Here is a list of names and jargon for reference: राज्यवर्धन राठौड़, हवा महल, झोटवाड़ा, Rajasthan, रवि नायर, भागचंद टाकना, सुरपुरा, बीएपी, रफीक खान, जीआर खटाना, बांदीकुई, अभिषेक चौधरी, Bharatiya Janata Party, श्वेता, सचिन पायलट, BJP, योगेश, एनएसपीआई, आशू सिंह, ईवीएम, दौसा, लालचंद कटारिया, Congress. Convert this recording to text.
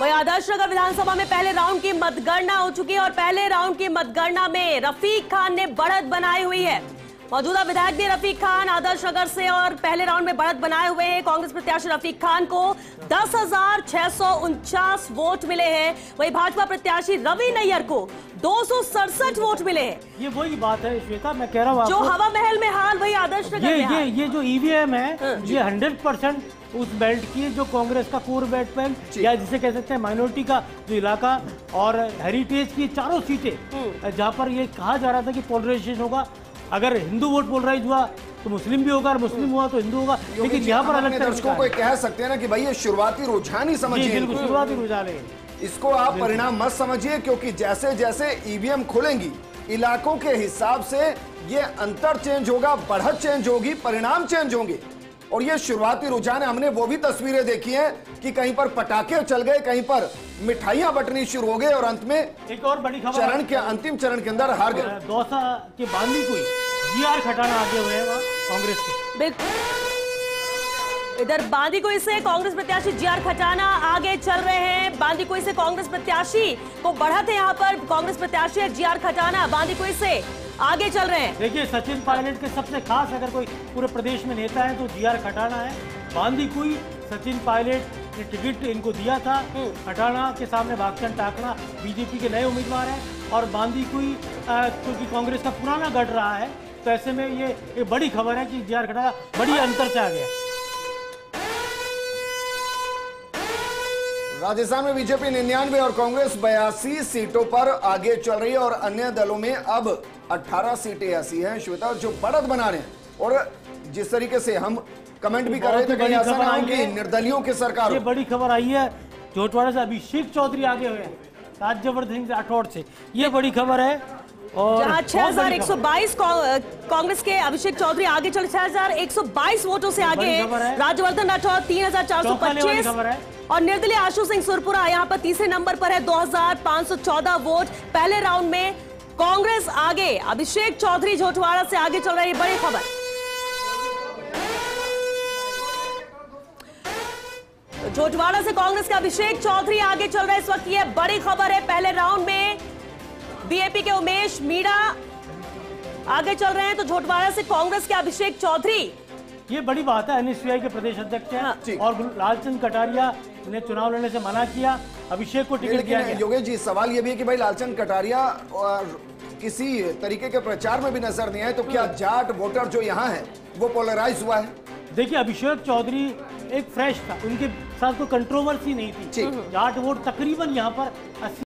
वही आदर्श नगर विधानसभा में पहले राउंड की मतगणना हो चुकी है और पहले राउंड की मतगणना में रफीक खान ने बढ़त बनाई हुई है। मौजूदा विधायक भी रफीक खान आदर्श नगर से और पहले राउंड में बढ़त बनाए हुए हैं। कांग्रेस प्रत्याशी रफीक खान को 10,649 वोट मिले हैं, वही भाजपा प्रत्याशी रवि नायर को 267 वोट मिले हैं। ये वही बात है श्वेता, मैं कह रहा हूँ जो हवा महल में हाल वही आदर्श नगर में हाल। ये जो ईवीएम है ये 100% उस बेल्ट की जो कांग्रेस का कोर बेल्ट पैन या जिसे कह सकते हैं माइनॉरिटी का जो इलाका और हेरिटेज की चारों सीटें जहाँ पर ये कहा जा रहा था कि पोलराइजेशन होगा, अगर हिंदू वोट पोलराइज हुआ तो मुस्लिम भी होगा और मुस्लिम हुआ तो हिंदू होगा। लेकिन यहाँ पर अलग दर्शकों को कह सकते हैं ना कि भाई ये शुरुआती रुझान ही समझिए, शुरुआती रुझान है, इसको आप परिणाम मत समझिए क्योंकि जैसे जैसे ईवीएम खुलेंगी इलाकों के हिसाब से ये अंतर चेंज होगा, बढ़त चेंज होगी, परिणाम चेंज होंगे। और ये शुरुआती रुझान है, हमने वो भी तस्वीरें देखी हैं कि कहीं पर पटाखे चल गए, कहीं पर मिठाइयां बटनी शुरू हो गई और अंत में एक और बड़ी खबर चरण के अंतिम चरण के अंदर हार गए। दौसा के बांदीकुई जीआर खटाना आगे हुए हैं कांग्रेस के। बिल्कुल, इधर बांदीकुई से कांग्रेस प्रत्याशी जीआर खटाना आगे चल रहे हैं। बांदीकुई से कांग्रेस प्रत्याशी को बढ़त है, यहाँ पर कांग्रेस प्रत्याशी जीआर खटाना बांदीकुई से आगे चल रहे हैं। देखिए सचिन पायलट के सबसे खास अगर कोई पूरे प्रदेश में नेता है तो जीआर खटाना है। बांदीकुई सचिन पायलट ने टिकट इनको दिया था, खटाना के सामने भागचंद टाकना बीजेपी के नए उम्मीदवार हैं और बांदीकुई क्योंकि कांग्रेस का पुराना गढ़ रहा है तो ऐसे में ये एक बड़ी खबर है कि जीआर खटाना बड़ी अंतर से आ गया। राजस्थान में बीजेपी 99 और कांग्रेस 82 सीटों पर आगे चल रही है और अन्य दलों में अब 18 सीटें ऐसी हैं श्वेता जो बढ़त बना रहे हैं। और जिस तरीके से हम कमेंट भी कर रहे थे कहीं ऐसा ना हो कि निर्दलियों की सरकार। ये बड़ी खबर आई है, झोटवाड़ा से अभिषेक चौधरी आगे हुए हैं राज्यवर्धन राठौड़ से, ये बड़ी खबर है। और 6,122 कांग्रेस के अभिषेक चौधरी आगे चल 6,122 वोटों से आगे है। राज्यवर्धन राठौड़ 3,425 और निर्दलीय आशू सिंह सुरपुरा यहाँ पर तीसरे नंबर पर है 2,514 वोट। पहले राउंड में कांग्रेस आगे, अभिषेक चौधरी झोटवाड़ा से आगे चल रही है, बड़ी खबर। झोटवाड़ा से कांग्रेस के अभिषेक चौधरी आगे चल रहे हैं इस वक्त, ये बड़ी खबर है। पहले राउंड में बीएपी के उमेश मीणा आगे चल रहे हैं तो झोटवाड़ा से कांग्रेस के अभिषेक चौधरी। ये बड़ी बात है, एनएसपीआई के प्रदेश अध्यक्ष हैं और लालचंद कटारिया ने चुनाव लड़ने से मना किया, अभिषेक को टिकट दिया गया। योगेश जी सवाल ये भी है कि भाई लालचंद कटारिया और किसी तरीके के प्रचार में भी नजर नहीं आए, तो क्या जाट वोटर जो यहाँ है वो पोलराइज हुआ है? देखिए अभिषेक चौधरी एक फ्रेश था, उनके साथ कोई कंट्रोवर्सी नहीं थी, जाट वोट तकरीबन यहाँ पर